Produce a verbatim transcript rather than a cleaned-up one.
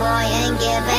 boy and give